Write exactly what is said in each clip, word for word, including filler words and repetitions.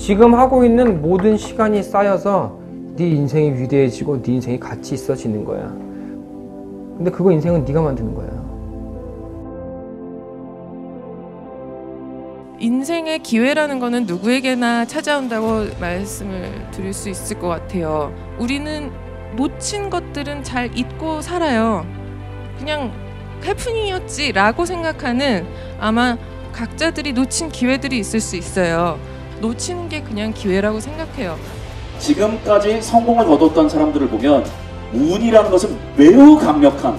지금 하고 있는 모든 시간이 쌓여서 네 인생이 위대해지고 네 인생이 가치 있어지는 거야. 근데 그거 인생은 네가 만드는 거야. 인생의 기회라는 거는 누구에게나 찾아온다고 말씀을 드릴 수 있을 것 같아요. 우리는 놓친 것들은 잘 잊고 살아요. 그냥 해프닝이었지 라고 생각하는, 아마 각자들이 놓친 기회들이 있을 수 있어요. 놓치는 게 그냥 기회라고 생각해요. 지금까지 성공을 거뒀던 사람들을 보면 운이라는 것은 매우 강력한,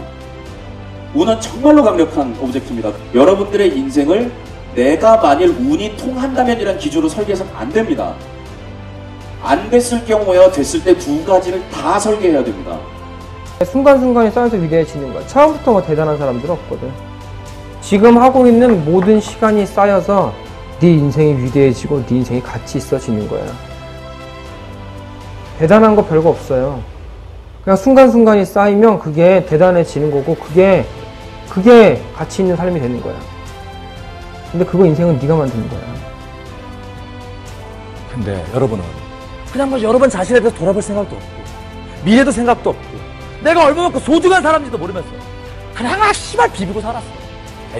운은 정말로 강력한 오브젝트입니다. 여러분들의 인생을 내가 만일 운이 통한다면 이란 기준으로 설계해서는 안 됩니다. 안 됐을 경우에와 됐을 때 두 가지를 다 설계해야 됩니다. 순간순간이 쌓여서 위대해지는 거야. 처음부터 뭐 대단한 사람들은 없거든. 지금 하고 있는 모든 시간이 쌓여서 네 인생이 위대해지고 네 인생이 가치 있어지는 거야. 대단한 거 별거 없어요. 그냥 순간순간이 쌓이면 그게 대단해지는 거고, 그게 그게 가치 있는 삶이 되는 거야. 근데 그거 인생은 네가 만드는 거야. 근데 여러분은 그냥 뭐 여러분 자신에 대해서 돌아볼 생각도 없고, 미래도 생각도 없고, 내가 얼마만큼 소중한 사람인지도 모르면서 그냥 막 씨발 비비고 살았어.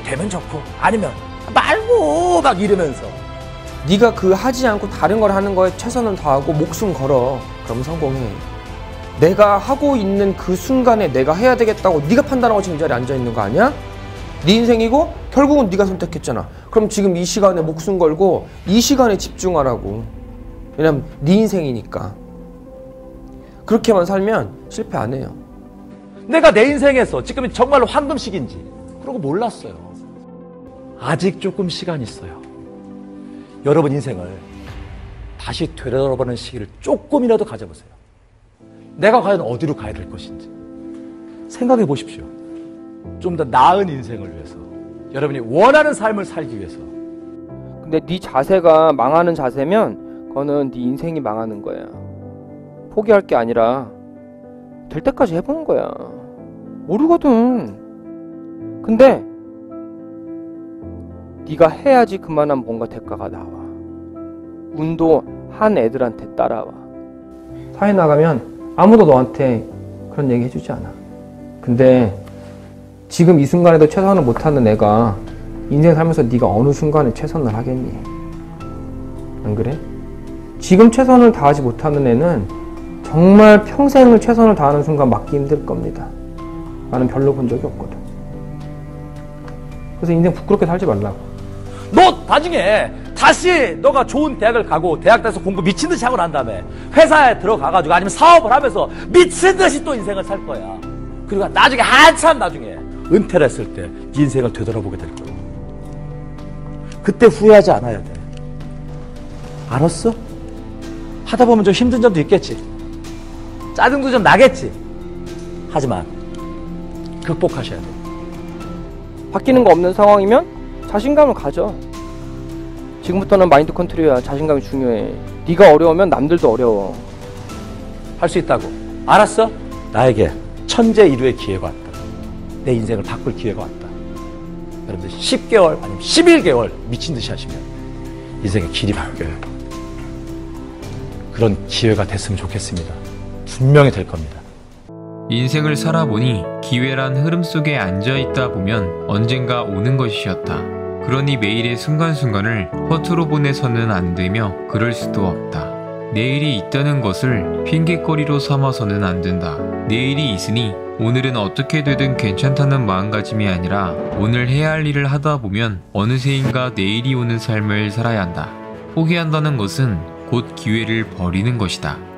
되면 좋고 아니면 말고 막 이러면서. 네가 그 하지 않고 다른 걸 하는 거에 최선을 다하고 목숨 걸어. 그럼 성공해. 내가 하고 있는 그 순간에 내가 해야 되겠다고 네가 판단하고 지금 이 자리에 앉아 있는 거 아니야? 네 인생이고 결국은 네가 선택했잖아. 그럼 지금 이 시간에 목숨 걸고 이 시간에 집중하라고. 왜냐면 네 인생이니까. 그렇게만 살면 실패 안 해요. 내가 내 인생에서 지금이 정말로 황금시기인지 그러고 몰랐어요. 아직 조금 시간 있어요. 여러분 인생을 다시 되돌아보는 시기를 조금이라도 가져보세요. 내가 과연 어디로 가야 될 것인지 생각해 보십시오. 좀 더 나은 인생을 위해서, 여러분이 원하는 삶을 살기 위해서. 근데 네 자세가 망하는 자세면 그거는 네 인생이 망하는 거야. 포기할 게 아니라 될 때까지 해보는 거야. 모르거든. 근데 네가 해야지 그만한 뭔가 대가가 나와. 운도 한 애들한테 따라와. 사회 나가면 아무도 너한테 그런 얘기 해주지 않아. 근데 지금 이 순간에도 최선을 못하는 애가 인생 살면서 네가 어느 순간에 최선을 하겠니? 안 그래? 지금 최선을 다하지 못하는 애는 정말 평생을 최선을 다하는 순간 막기 힘들 겁니다. 나는 별로 본 적이 없거든. 그래서 인생 부끄럽게 살지 말라고. 너 나중에 다시 너가 좋은 대학을 가고 대학 다녀서 공부 미친 듯이 하고 난 다음에 회사에 들어가가지고 아니면 사업을 하면서 미친 듯이 또 인생을 살 거야. 그리고 나중에 한참 나중에 은퇴를 했을 때 네 인생을 되돌아보게 될 거야. 그때 후회하지 않아야 돼. 알았어? 하다 보면 좀 힘든 점도 있겠지. 짜증도 좀 나겠지. 하지만 극복하셔야 돼. 바뀌는 거 없는 상황이면 자신감을 가져. 지금부터는 마인드 컨트롤이야. 자신감이 중요해. 네가 어려우면 남들도 어려워. 할 수 있다고. 알았어? 나에게 천재 이루의 기회가 왔다. 내 인생을 바꿀 기회가 왔다. 여러분들 십 개월 아니면 십일 개월 미친 듯이 하시면 인생의 길이 바뀌어요. 그런 기회가 됐으면 좋겠습니다. 분명히 될 겁니다. 인생을 살아보니 기회란 흐름 속에 앉아있다 보면 언젠가 오는 것이었다. 그러니 매일의 순간순간을 허투루 보내서는 안 되며 그럴 수도 없다. 내일이 있다는 것을 핑계거리로 삼아서는 안 된다. 내일이 있으니 오늘은 어떻게 되든 괜찮다는 마음가짐이 아니라 오늘 해야 할 일을 하다 보면 어느새인가 내일이 오는 삶을 살아야 한다. 포기한다는 것은 곧 기회를 버리는 것이다.